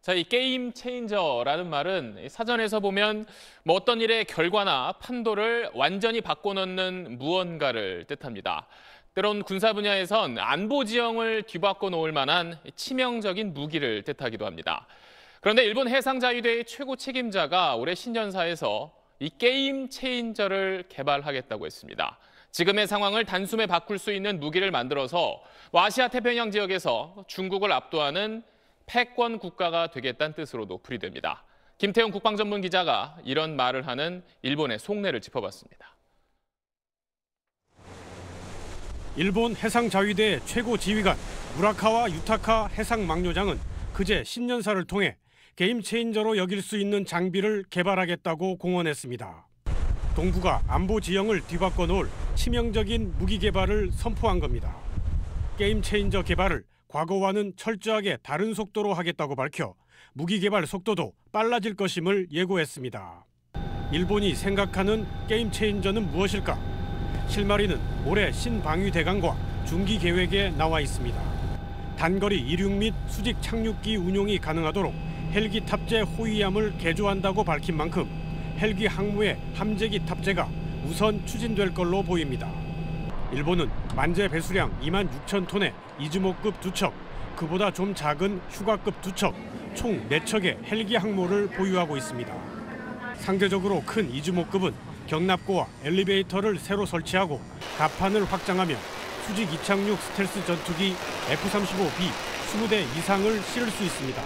자, 이 게임 체인저라는 말은 사전에서 보면 뭐 어떤 일의 결과나 판도를 완전히 바꿔놓는 무언가를 뜻합니다. 때론 군사 분야에선 안보 지형을 뒤바꿔 놓을 만한 치명적인 무기를 뜻하기도 합니다. 그런데 일본 해상자위대의 최고 책임자가 올해 신년사에서 이 게임 체인저를 개발하겠다고 했습니다. 지금의 상황을 단숨에 바꿀 수 있는 무기를 만들어서 아시아 태평양 지역에서 중국을 압도하는 패권 국가가 되겠다는 뜻으로도 풀이됩니다. 김태훈 국방전문기자가 이런 말을 하는 일본의 속내를 짚어봤습니다. 일본 해상자위대의 최고 지휘관 우라카와 유타카 해상망료장은 그제 신년사를 통해 게임체인저로 여길 수 있는 장비를 개발하겠다고 공언했습니다. 동부가 안보 지형을 뒤바꿔 놓을 치명적인 무기 개발을 선포한 겁니다. 게임체인저 개발을 과거와는 철저하게 다른 속도로 하겠다고 밝혀 무기 개발 속도도 빨라질 것임을 예고했습니다. 일본이 생각하는 게임체인저는 무엇일까? 실마리는 올해 신방위대강과 중기 계획에 나와 있습니다. 단거리 이륙 및 수직 착륙기 운용이 가능하도록 헬기 탑재 호위함을 개조한다고 밝힌 만큼 헬기 항모의 함재기 탑재가 우선 추진될 걸로 보입니다. 일본은 만재 배수량 2만 6천 톤의 이즈모급 2척, 그보다 좀 작은 휴가급 2척, 총 4척의 헬기 항모를 보유하고 있습니다. 상대적으로 큰 이즈모급은 격납고와 엘리베이터를 새로 설치하고 갑판을 확장하며 수직 이착륙 스텔스 전투기 F-35B 20대 이상을 실을 수 있습니다.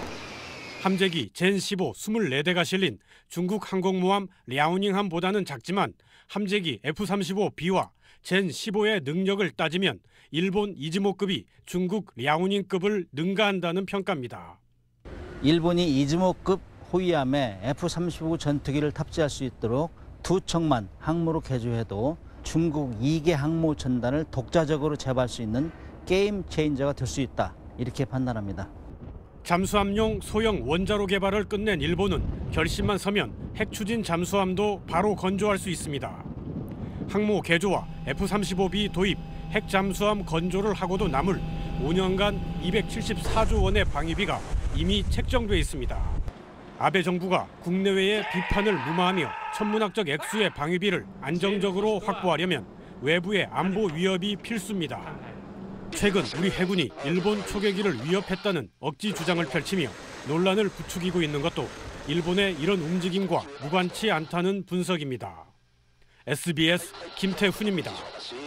함재기 젠15 24대가 실린 중국 항공모함 랴오닝함보다는 작지만 함재기 F-35B와 젠15의 능력을 따지면 일본 이즈모급이 중국 랴오닝급을 능가한다는 평가입니다. 일본이 이즈모급 호위함에 F-35 전투기를 탑재할 수 있도록 2척만 항모로 개조해도 중국 2개 항모 전단을 독자적으로 제압할 수 있는 게임 체인저가 될 수 있다, 이렇게 판단합니다. 잠수함용 소형 원자로 개발을 끝낸 일본은 결심만 서면 핵추진 잠수함도 바로 건조할 수 있습니다. 항모 개조와 F-35B 도입, 핵잠수함 건조를 하고도 남을 5년간 274조 원의 방위비가 이미 책정돼 있습니다. 아베 정부가 국내외의 비판을 무마하며 천문학적 액수의 방위비를 안정적으로 확보하려면 외부의 안보 위협이 필수입니다. 최근 우리 해군이 일본 초계기를 위협했다는 억지 주장을 펼치며 논란을 부추기고 있는 것도 일본의 이런 움직임과 무관치 않다는 분석입니다. SBS 김태훈입니다.